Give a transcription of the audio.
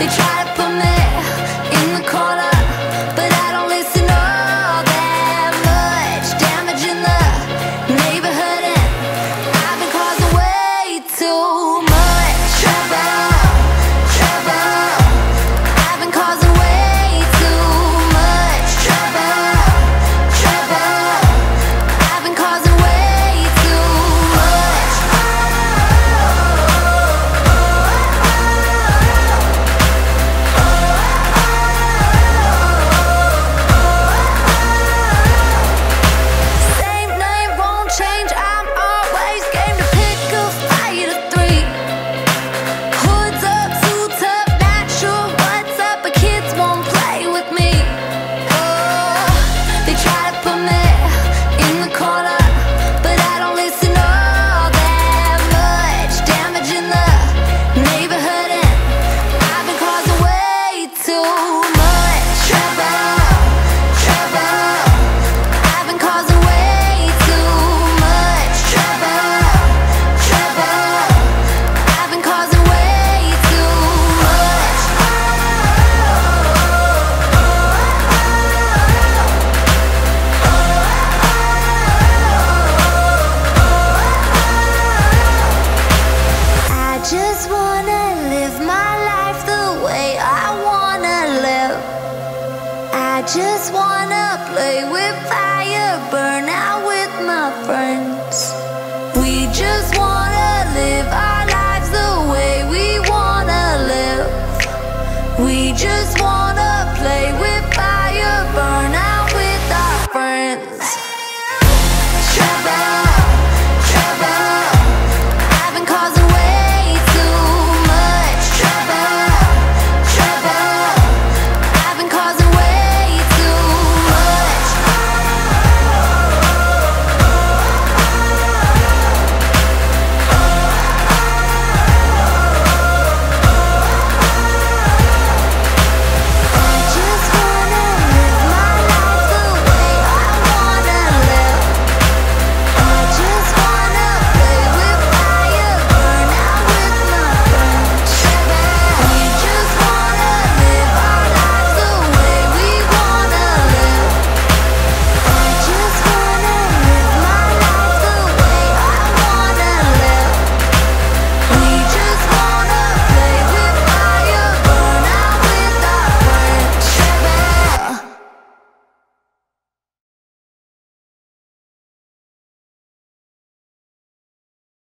They try to put me in the corner, but I don't listen all that much. Damage in the neighborhood, and I've been causing way too much trouble. I've been causing way too much trouble. I've been causing way too much. Just wanna live my life the way I wanna live. I just wanna play with fire, burn out with my friends.